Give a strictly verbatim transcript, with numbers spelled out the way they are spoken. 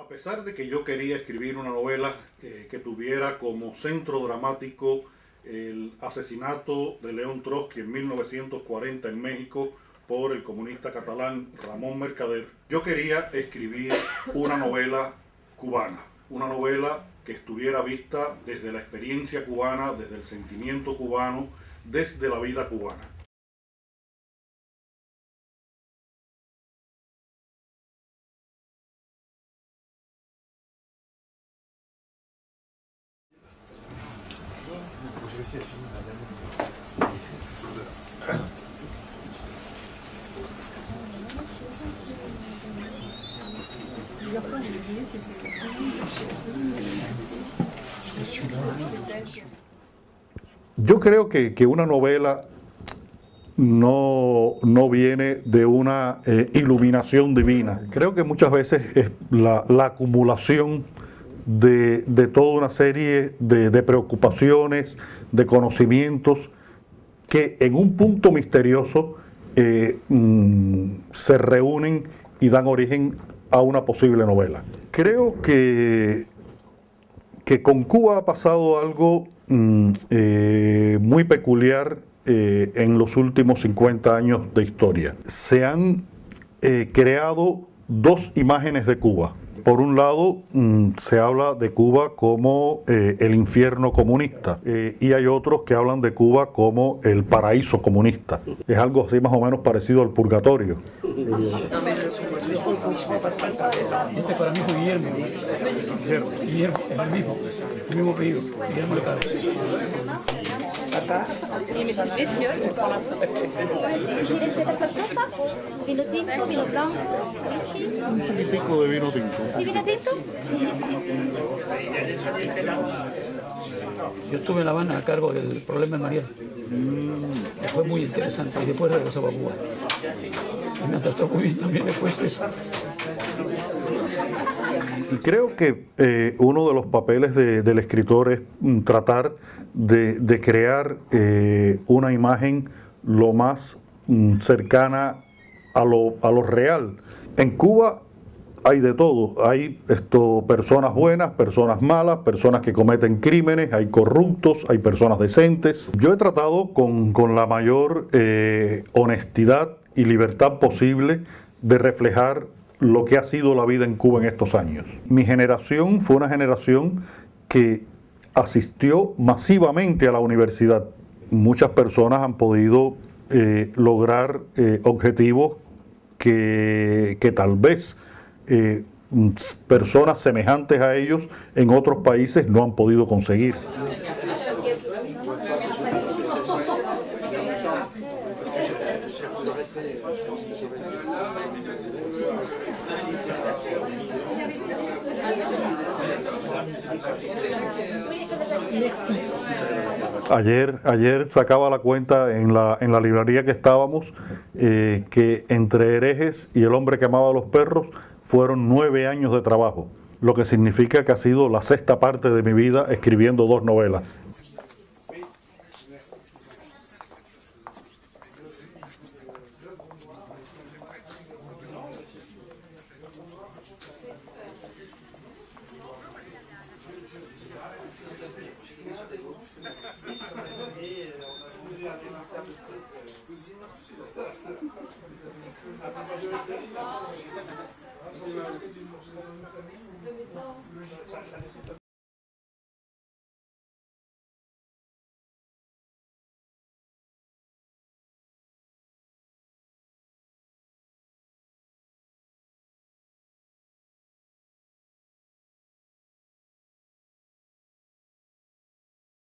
A pesar de que yo quería escribir una novela eh, que tuviera como centro dramático el asesinato de León Trotsky en mil novecientos cuarenta en México por el comunista catalán Ramón Mercader, yo quería escribir una novela cubana, una novela que estuviera vista desde la experiencia cubana, desde el sentimiento cubano, desde la vida cubana. Yo creo que, que una novela no, no viene de una eh, iluminación divina. Creo que muchas veces es la, la acumulación de, de toda una serie de, de preocupaciones, de conocimientos, que en un punto misterioso eh, mm, se reúnen y dan origen a una posible novela. Creo que, que con Cuba ha pasado algo mm, eh, muy peculiar eh, en los últimos cincuenta años de historia. Se han eh, creado dos imágenes de Cuba. Por un lado, mm, se habla de Cuba como eh, el infierno comunista eh, y hay otros que hablan de Cuba como el paraíso comunista. Es algo así más o menos parecido al purgatorio. Este para mí fue Guillermo, Guillermo, el mismo, el mismo apellido, Guillermo Mercader. ¿Vino tinto, vino blanco, whisky? Un pico de vino tinto. ¿Y vino tinto? Yo estuve en La Habana a cargo del problema de Mariel. Mm, fue muy interesante y después regresaba a Cuba. Y me trató muy bien también después de eso. Creo que eh, uno de los papeles de, del escritor es um, tratar de, de crear eh, una imagen lo más um, cercana a lo, a lo real. En Cuba hay de todo, hay esto, personas buenas, personas malas, personas que cometen crímenes, hay corruptos, hay personas decentes. Yo he tratado con, con la mayor eh, honestidad y libertad posible de reflejar lo que ha sido la vida en Cuba en estos años. Mi generación fue una generación que asistió masivamente a la universidad. Muchas personas han podido eh, lograr eh, objetivos que, que tal vez Eh, personas semejantes a ellos en otros países no han podido conseguir. Ayer, ayer sacaba la cuenta en la, en la librería que estábamos eh, que entre Herejes y El hombre que amaba a los perros fueron nueve años de trabajo, lo que significa que ha sido la sexta parte de mi vida escribiendo dos novelas. Gracias.